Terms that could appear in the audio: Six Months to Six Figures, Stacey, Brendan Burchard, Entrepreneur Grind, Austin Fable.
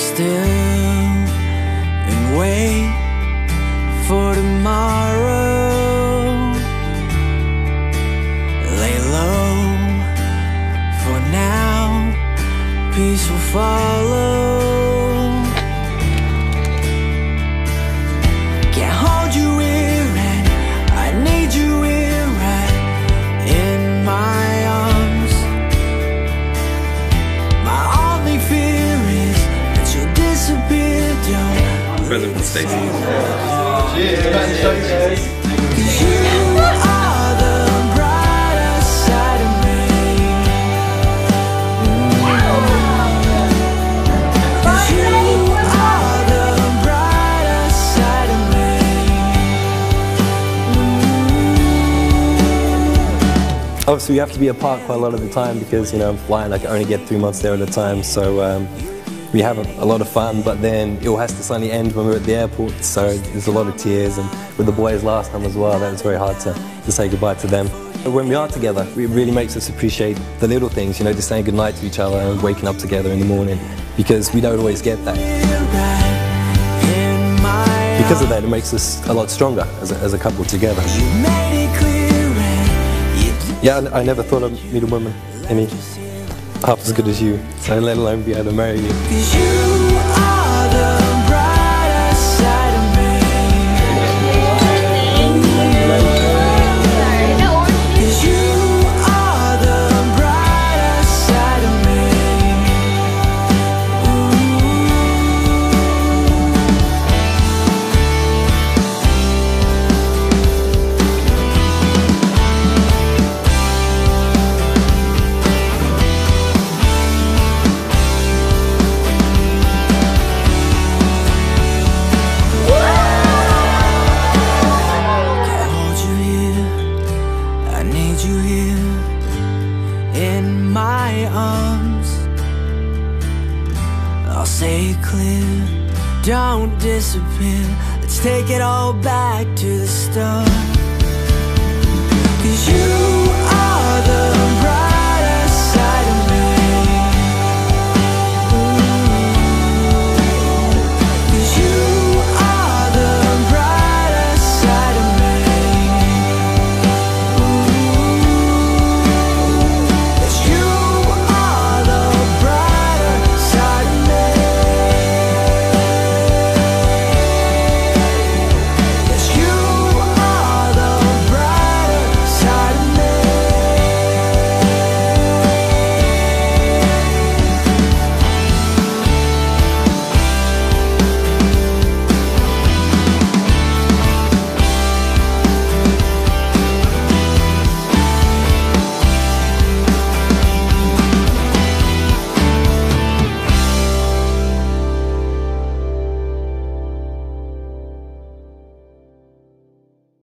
still and wait for tomorrow. Lay low for now, peace will follow. Can't hold you here and I need you here right in my arms. My only fear is that you'll disappear, your present for Stacey. Cheers. Cheers. You are the brighter side of me. You obviously, you have to be apart quite a lot of the time because, you know, I'm flying. I can only get 3 months there at a time, so we have a lot of fun. But then it all has to suddenly end when we're at the airport, so there's a lot of tears. And with the boys last time as well, that was very hard to say goodbye to them. But when we are together, it really makes us appreciate the little things, you know, just saying goodnight to each other and waking up together in the morning, because we don't always get that. Because of that, it makes us a lot stronger as a couple together. Yeah, I never thought I'd meet a woman any half as good as you, so let alone be able to marry you. Cause you are the brighter side of me. Cause you are the brighter side of me. In my arms, I'll say it clear, don't disappear, let's take it all back.